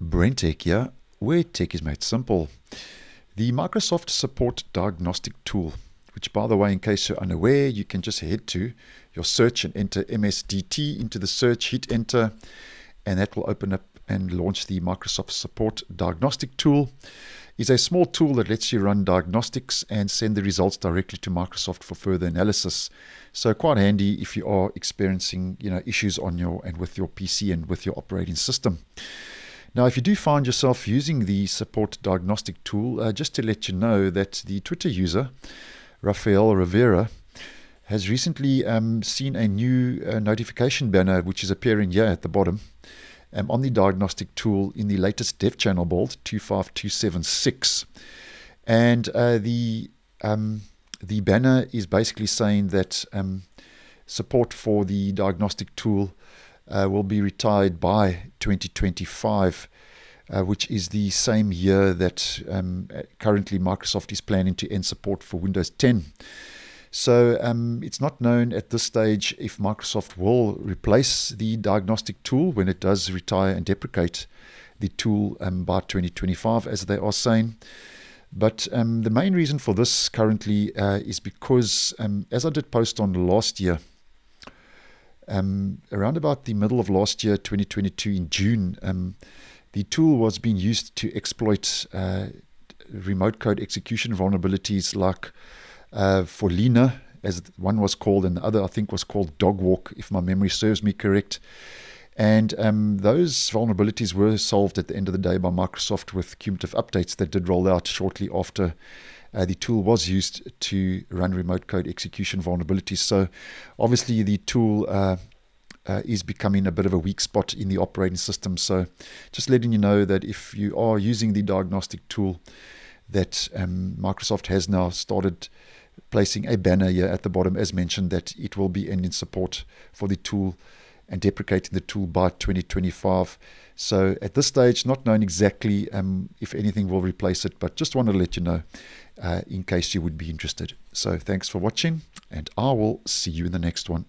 Brain tech, yeah, where tech is made simple. The Microsoft Support Diagnostic Tool, which, by the way, in case you're unaware, you can just head to your search and enter MSDT into the search, hit enter, and that will open up and launch the Microsoft Support Diagnostic Tool. It's a small tool that lets you run diagnostics and send the results directly to Microsoft for further analysis. So quite handy if you are experiencing, you know, issues on your and with your PC and with your operating system. Now, if you do find yourself using the support diagnostic tool, just to let you know that the Twitter user, Rafael Rivera, has recently seen a new notification banner, which is appearing here at the bottom, on the diagnostic tool in the latest Dev Channel build 25276. And the banner is basically saying that support for the diagnostic tool will be retired by 2025, which is the same year that currently Microsoft is planning to end support for Windows 10. So it's not known at this stage if Microsoft will replace the diagnostic tool when it does retire and deprecate the tool by 2025, as they are saying. But the main reason for this currently is because, as I did post on last year, around about the middle of last year, 2022, in June, the tool was being used to exploit remote code execution vulnerabilities like Folina, as one was called, and the other, I think, was called Dogwalk, if my memory serves me correct. And those vulnerabilities were solved at the end of the day by Microsoft with cumulative updates that did roll out shortly after the tool was used to run remote code execution vulnerabilities. So obviously the tool is becoming a bit of a weak spot in the operating system. So just letting you know that if you are using the diagnostic tool, that Microsoft has now started placing a banner here at the bottom, as mentioned, that it will be ending support for the tool and deprecating the tool by 2025. So at this stage, not known exactly if anything will replace it, but just wanted to let you know in case you would be interested. So thanks for watching, and I will see you in the next one.